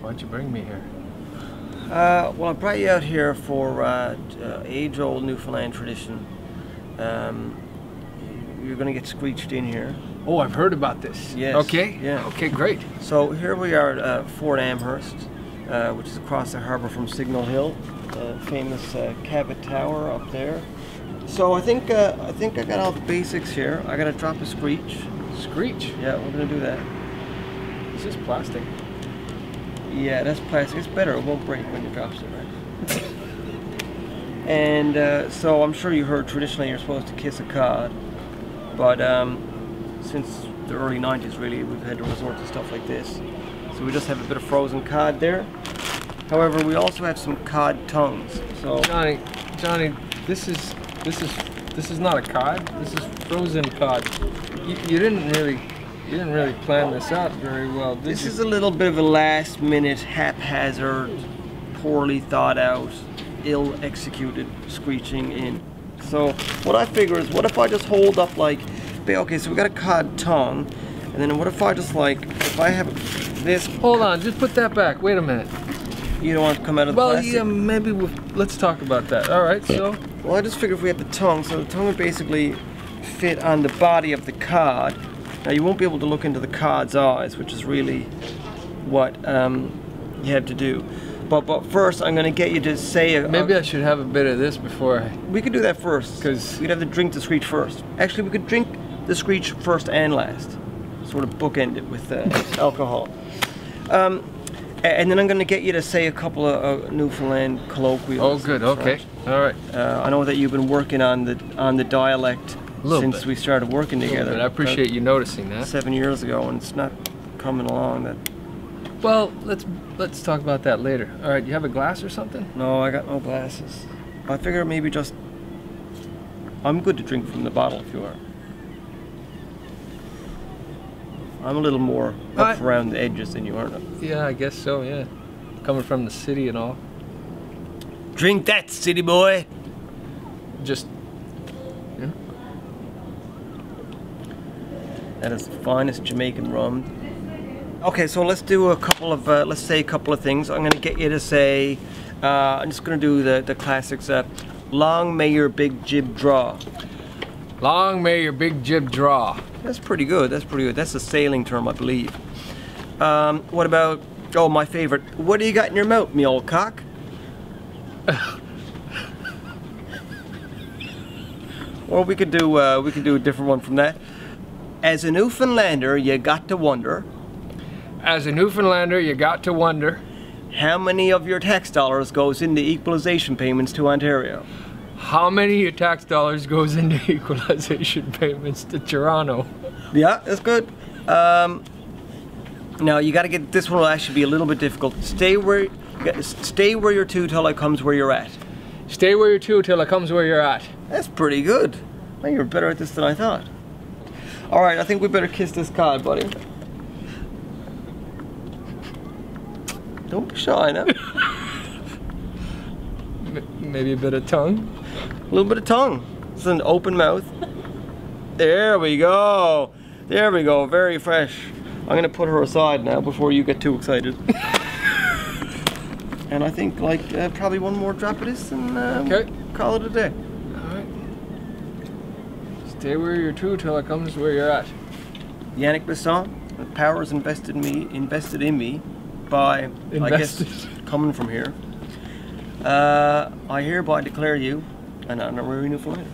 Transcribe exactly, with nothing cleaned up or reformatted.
Why'd you bring me here? Uh, well, I brought you out here for uh, uh, age-old Newfoundland tradition. Um, you're going to get screeched in here. Oh, I've heard about this. Yes. Okay. Yeah. Okay, great. So here we are at uh, Fort Amherst, uh, which is across the harbor from Signal Hill, the famous uh, Cabot Tower up there. So I think uh, I think I got all the basics here. I got to drop a screech. Screech? Yeah, we're going to do that. Is this plastic? Yeah, that's plastic. It's better. It won't break when you drop it, right? And uh, so I'm sure you heard traditionally you're supposed to kiss a cod, but um, since the early nineties, really, we've had to resort to stuff like this. So we just have a bit of frozen cod there. However, we also have some cod tongues. So Johnny, Johnny, this is this is this is not a cod. This is frozen cod. You, you didn't really. You didn't really plan this out very well, did This you? Is a little bit of a last-minute, haphazard, poorly thought-out, ill-executed screeching in. So what I figure is, what if I just hold up like, okay, so we got a cod tongue, and then what if I just like, if I have this... Hold on, just put that back, wait a minute. You don't want to come out of the well, plastic? Well, yeah, maybe we'll, let's talk about that, all right, so... Well, I just figure if we have the tongue, so the tongue would basically fit on the body of the cod. Now you won't be able to look into the cod's eyes, which is really what um, you have to do. But but first, I'm going to get you to say... A, Maybe uh, I should have a bit of this before I... We could do that first, because we'd have to drink the screech first. Actually, we could drink the screech first and last. Sort of bookend it with uh, alcohol. Um, and then I'm going to get you to say a couple of uh, Newfoundland colloquials. Oh, good. Okay. Right? All right. Uh, I know that you've been working on the on the dialect since bit. we started working together. And I appreciate you noticing that. Seven years ago, and it's not coming along that... Well, let's let's talk about that later. All right, you have a glass or something? No, I got no glasses. I figure maybe just... I'm good to drink from the bottle if you are. I'm a little more I... up around the edges than you are. Yeah, I guess so, yeah. Coming from the city and all. Drink that, city boy! Just... That is the finest Jamaican rum. Okay, so let's do a couple of, uh, let's say a couple of things. I'm going to get you to say, uh, I'm just going to do the, the classics. Uh, Long may your big jib draw. Long may your big jib draw. That's pretty good, that's pretty good. That's a sailing term, I believe. Um, what about, oh, my favorite. What do you got in your mouth, me old cock? Or we could do, uh, we could do a different one from that. As a Newfoundlander, you got to wonder. As a Newfoundlander, you got to wonder. How many of your tax dollars goes into equalization payments to Ontario? How many of your tax dollars goes into equalization payments to Toronto? Yeah, that's good. Um, now you got to get this one. Will actually be a little bit difficult. Stay where, stay where you're to till I comes where you're at. Stay where you're to till I comes where you're at. That's pretty good. Well, you're better at this than I thought. All right, I think we better kiss this cod, buddy. Don't be shy now. Maybe a bit of tongue? A little bit of tongue. It's an open mouth. There we go. There we go, very fresh. I'm gonna put her aside now before you get too excited. And I think like uh, probably one more drop of this and uh, okay. We'll call it a day. Stay where you're true till it comes where you're at. Yannick Bisson, the powers invested in me, invested in me by, invested. I guess, coming from here. Uh, I hereby declare you an honorary Newfoundlander.